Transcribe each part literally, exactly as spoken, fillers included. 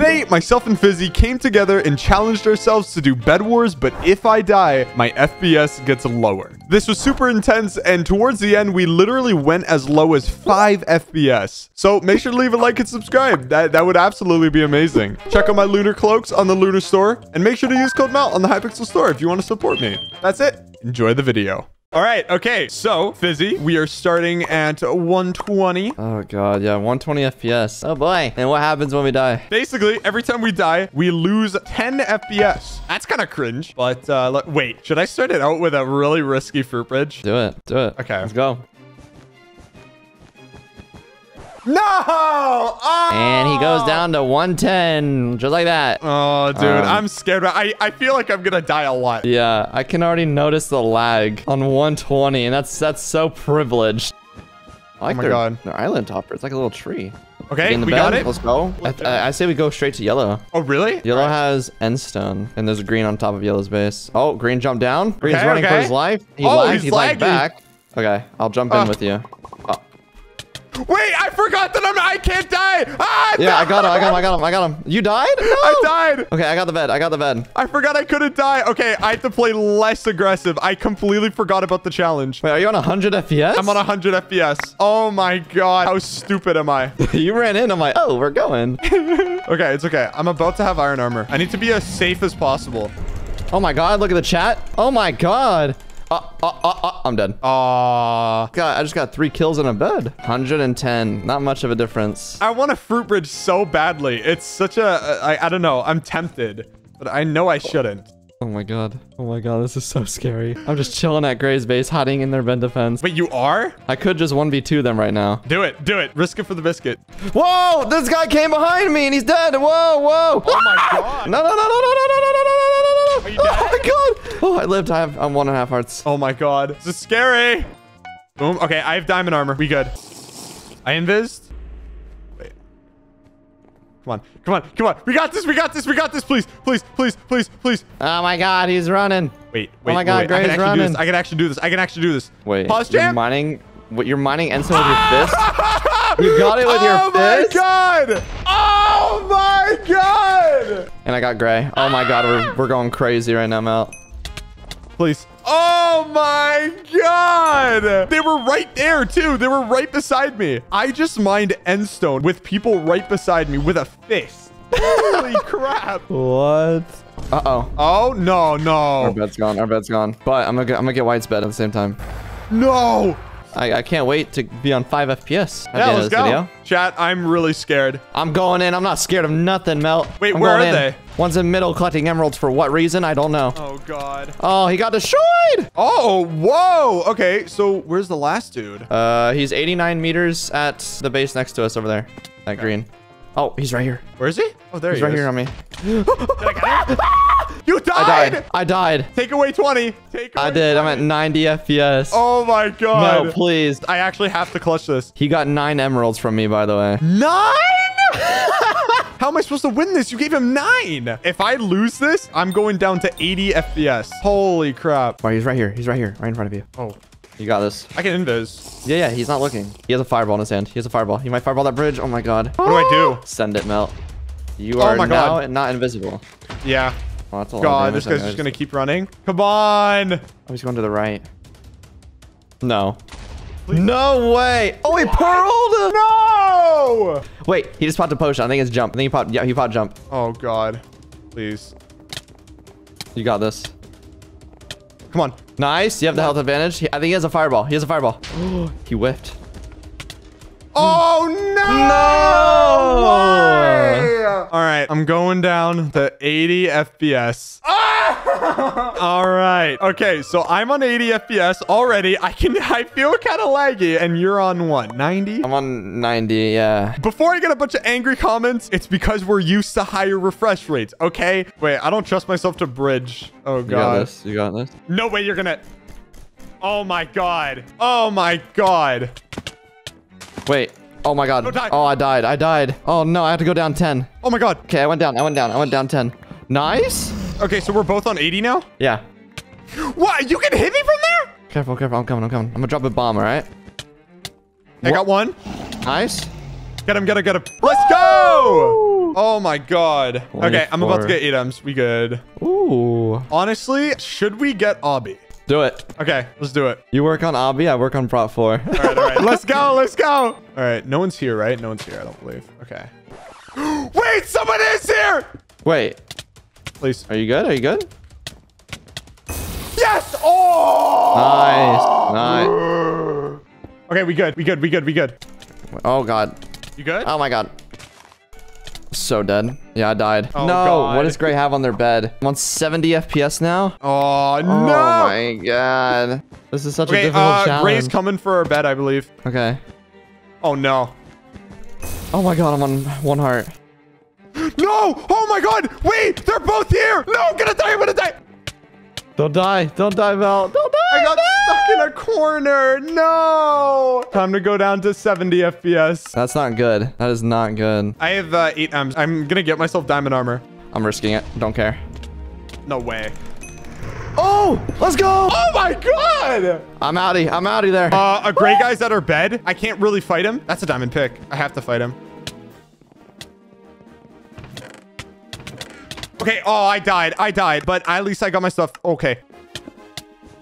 Today, myself and Fizzy came together and challenged ourselves to do Bedwars, but if I die, my F P S gets lower. This was super intense, and towards the end, we literally went as low as five F P S. So make sure to leave a like and subscribe. That, that would absolutely be amazing. Check out my Lunar Cloaks on the Lunar Store, and make sure to use code MOUNT on the Hypixel Store if you want to support me. That's it. Enjoy the video. All right, okay, so, Fizzy, we are starting at one twenty. Oh, God, yeah, one twenty F P S. Oh, boy. And what happens when we die? Basically, every time we die, we lose ten F P S. That's kind of cringe, but uh, look, wait, should I start it out with a really risky fruit bridge? Do it, do it. Okay. Let's go. No! Oh! And he goes down to one ten, just like that. Oh, dude, um, I'm scared. I, I feel like I'm gonna die a lot. Yeah, I can already notice the lag on one twenty, and that's that's so privileged. I like oh my their, god. Their island topper. It's like a little tree. Okay, we bed. got it. Let's go. I, I, I say we go straight to yellow. Oh, really? Yellow right. has endstone, and there's a green on top of yellow's base. Oh, green jumped down. Green's okay, running okay. for his life. He oh, lagged. He's he lagged back. Okay, I'll jump in uh. with you. Wait, I forgot that I'm, I can't die. Ah, yeah, no. I got him. I got him. I got him. I got him. You died? No. I died. Okay, I got the bed. I got the bed. I forgot I couldn't die. Okay, I have to play less aggressive. I completely forgot about the challenge. Wait, are you on one hundred F P S? I'm on one hundred F P S. Oh my God. How stupid am I? You ran in. I'm like, oh, we're going. Okay, it's okay. I'm about to have iron armor. I need to be as safe as possible. Oh my God. Look at the chat. Oh my God. Uh, uh, uh, uh, I'm dead. Aw. Uh, God, I just got three kills in a bed. one hundred ten. Not much of a difference. I want a fruit bridge so badly. It's such a... I, I don't know. I'm tempted. But I know I shouldn't. Oh my God. Oh my God. This is so scary. I'm just chilling at Gray's base, hiding in their bed defense. Wait, you are? I could just one v two them right now. Do it. Do it. Risk it for the biscuit. Whoa! This guy came behind me and he's dead. Whoa, whoa. Oh my God. No, no, no, no, no, no, no, no, no, no. Are you dead? Oh my God. Oh, I lived. I have, I'm one and a half hearts. Oh my God. This is scary. Boom. Okay, I have diamond armor. We good. I invised. Wait. Come on. Come on. Come on. We got this. We got this. We got this. Please. Please. Please. Please. Please. Oh my God. He's running. Wait. Wait. Oh my God. Wait, Gray's I can running. I can actually do this. I can actually do this. Wait. Pause jam. You're mining. What? You're mining endstone with your fist? You got it with your fist? Oh my God! Oh my God! And I got Gray. Oh my God, we're, we're going crazy right now, Mel. Please. Oh my God! They were right there too. They were right beside me. I just mined endstone with people right beside me with a fist. Holy crap! What? Uh-oh. Oh no, no. Our bed's gone. Our bed's gone. But I'm gonna get, I'm gonna get White's bed at the same time. No! I, I can't wait to be on five F P S. Yeah, let's go. Video. Chat, I'm really scared. I'm going in. I'm not scared of nothing, Mel. Wait, I'm where are in. they? One's in middle collecting emeralds for what reason? I don't know. Oh, God. Oh, he got destroyed. Oh, whoa. Okay, so where's the last dude? Uh, he's eighty-nine meters at the base next to us over there. That okay. green. Oh, he's right here. Where is he? Oh, there he's he right is. Right here on me. You died. I died. I died. Take away twenty. Take away I did. twenty. I'm at ninety F P S. Oh my God. No, please. I actually have to clutch this. He got nine emeralds from me, by the way. Nine? How am I supposed to win this? You gave him nine. If I lose this, I'm going down to eighty F P S. Holy crap. Wow, he's right here. He's right here. Right in front of you. Oh. You got this. I can end this. Yeah, yeah. He's not looking. He has a fireball in his hand. He has a fireball. He might fireball that bridge. Oh my God. What do I do? Send it, Mel. You are oh my now God. not invisible. Yeah. Oh, God, this guy's just going to keep running. Come on. Oh, he's going to the right. No. Please. No way. Oh, he pearled. No. Wait, he just popped a potion. I think it's jump. I think he popped. Yeah, he popped jump. Oh, God. Please. You got this. Come on. Nice. You have the health advantage. I think he has a fireball. He has a fireball. He whiffed. Oh, no! No! All right, I'm going down to eighty F P S. Ah! All right. Okay, so I'm on eighty F P S already. I can. I feel kind of laggy, and you're on what? ninety? I'm on ninety, yeah. Before I get a bunch of angry comments, it's because we're used to higher refresh rates, okay? Wait, I don't trust myself to bridge. Oh, God. You got this. You got this. No way you're going to... Oh, my God. Oh, my God. Wait. Oh my God. Oh, oh, I died. I died. Oh no, I have to go down ten. Oh my God. Okay, I went down. I went down. I went down ten. Nice. Okay, so we're both on eighty now? Yeah. What? You can hit me from there? Careful, careful. I'm coming. I'm coming. I'm gonna drop a bomb, all right? I what? got one. Nice. Get him, get him, get him. Let's go. Oh my god. Okay, I'm about to get Edems. We good. Ooh. Honestly, should we get Obby? Do it. Okay, let's do it. You work on Obby, I work on prop four. All right, all right. Let's go, let's go. All right, no one's here, right? No one's here, I don't believe. Okay. Wait, someone is here! Wait. Please. Are you good? Are you good? Yes! Oh! Nice. Nice. Okay, we good. We good. We good. We good. Oh, God. You good? Oh, my God. So dead. Yeah, I died. Oh, no. God. What does Gray have on their bed? I'm on seventy F P S now. Oh, no. Oh, my God. This is such okay, a difficult uh, challenge. Gray's coming for our bed, I believe. Okay. Oh, no. Oh, my God. I'm on one heart. No! Oh, my God. Wait, they're both here. No, I'm going to die. I'm going to die. Don't die. Don't die, Val. Don't die. I got no! stuck in a corner. No. Time to go down to seventy F P S. That's not good. That is not good. I have uh, eight M's. I'm going to get myself diamond armor. I'm risking it. Don't care. No way. Oh, let's go. Oh, my God. I'm outie. I'm outie there. Uh, a gray guy's at our bed. I can't really fight him. That's a diamond pick. I have to fight him. Okay. Oh, I died. I died. But at least I got my stuff. Okay.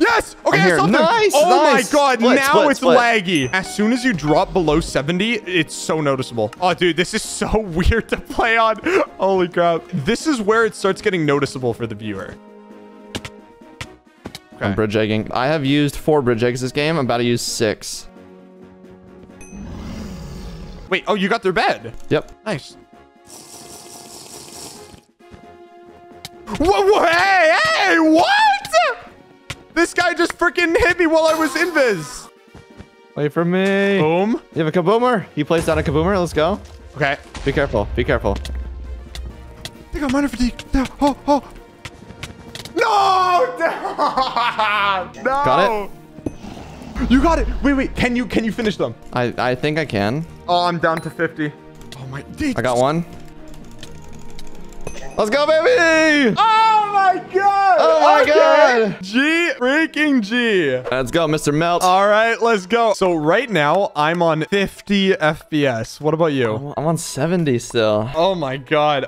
Yes. Okay. I saw them. Nice. Oh nice. my God. Split, now split, it's split. laggy. As soon as you drop below seventy, it's so noticeable. Oh, dude, this is so weird to play on. Holy crap. This is where it starts getting noticeable for the viewer. Okay. I'm bridge egging. I have used four bridge eggs this game. I'm about to use six. Wait. Oh, you got their bed. Yep. Nice. Whoa, whoa, hey, hey, what? This guy just freaking hit me while I was invis. Wait for me. Boom. You have a kaboomer. You placed down a kaboomer. Let's go. Okay. Be careful. Be careful. I think I'm minor fatigue. Oh, oh. No! No! Got it? You got it. Wait, wait. Can you can you finish them? I, I think I can. Oh, I'm down to fifty. Oh, my. I got one. Let's go, baby! Oh my God! Oh my okay. God! G freaking G! Let's go, Mister Melt. All right, let's go. So right now I'm on fifty F P S. What about you? I'm on seventy still. Oh my God!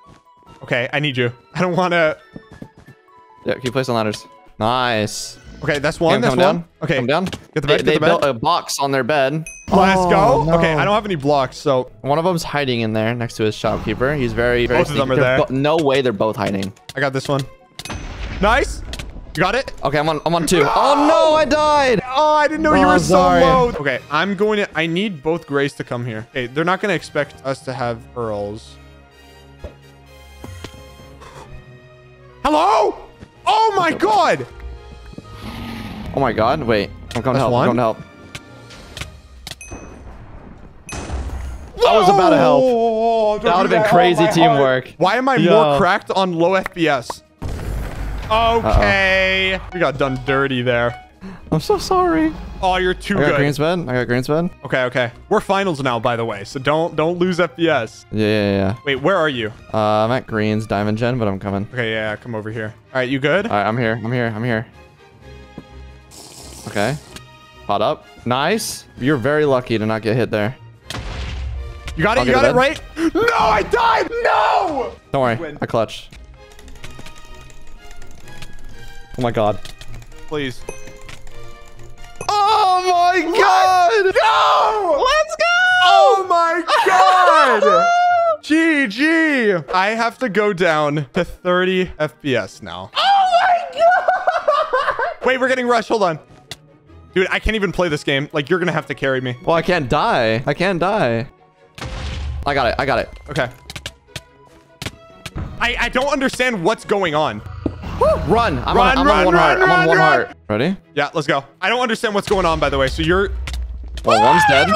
Okay, I need you. I don't want to. Yeah, can you place on ladders? Nice. Okay, that's one. That's one. Down. Okay, come down. Get the bed. They, get they the bed. built a box on their bed. Let's oh, go. No. Okay, I don't have any blocks, so one of them's hiding in there next to his shopkeeper. He's very, very. Both sneaky. of them are they're there. No way, they're both hiding. I got this one. Nice. You got it. Okay, I'm on. I'm on two. No! Oh no, I died. Oh, I didn't know oh, you were sorry. so low. Okay, I'm going to. I need both Grays to come here. Okay, they're not going to expect us to have pearls. Hello. Oh my God. Oh my God! Wait, I'm going to help. One. I'm going to help. Whoa! I was about to help. Oh, that would have been that. crazy oh, teamwork. Heart. Why am I Yo. more cracked on low F P S? Okay, uh-oh. we got done dirty there. I'm so sorry. Oh, you're too I got good. Green's bed. I got Green's bed. Okay, okay. We're finals now, by the way, so don't don't lose F P S. Yeah, yeah, yeah. Wait, where are you? Uh, I'm at Green's Diamond Gen, but I'm coming. Okay, yeah, come over here. All right, you good? All right, I'm here. I'm here. I'm here. Okay. Pot up. Nice. You're very lucky to not get hit there. You got it. I'll you got it right. No, I died. No. Don't worry. Win. I clutch. Oh, my God. Please. Oh, my God. Let's go. Let's go. Oh, my God. G G. I have to go down to thirty F P S now. Oh, my God. Wait, we're getting rushed. Hold on. Dude, I can't even play this game. Like, you're going to have to carry me. Well, I can't die. I can't die. I got it. I got it. Okay. I, I don't understand what's going on. Woo. Run. I'm run, on, I'm run, on one run, heart. Run, I'm on one run. heart. Ready? Yeah, let's go. I don't understand what's going on, by the way. So you're... Well, oh, one's dead.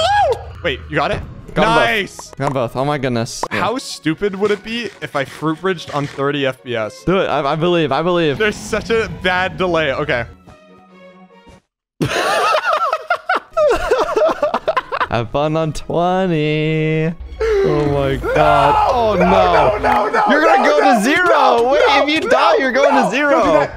Wait, you got it? Got nice. Got both. Oh, my goodness. Yeah. How stupid would it be if I fruit bridged on thirty F P S? Do it. I, I believe. I believe. There's such a bad delay. Okay. Have fun on twenty. Oh my God. No, oh no. No, no, no you're going to no, go no, to zero. No, Wait, no, if you no, die, you're going no, to zero.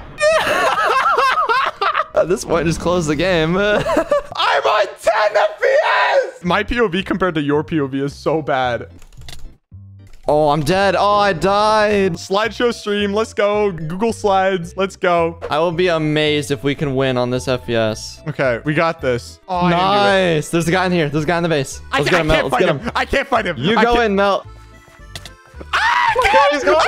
Do At this point, just close the game. I'm on ten F P S. My P O V compared to your P O V is so bad. Oh, I'm dead. Oh, I died. Slideshow stream. Let's go. Google Slides. Let's go. I will be amazed if we can win on this F P S. Okay, we got this. Oh, nice. There's a guy in here. There's a guy in the base. Let's I, get him, Mel. Let's get him. him. I can't find him. You I go can't. in, Mel. Ah, oh God, he's going.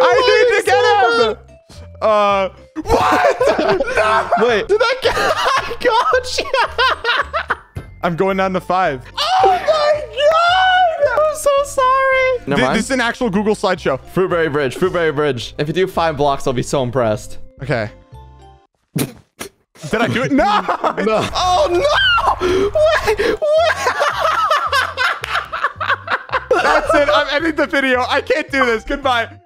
I need to get him. Uh, what? No. Wait. Did that guy? Gotcha. I'm going down to five. Oh my God. I'm so sorry. Never mind. This is an actual Google slideshow. Fruitberry Bridge. Fruitberry Bridge. If you do five blocks, I'll be so impressed. Okay. Did I do it? No. No. Oh, no. Wait. Wait. That's it. I'm ending the video. I can't do this. Goodbye.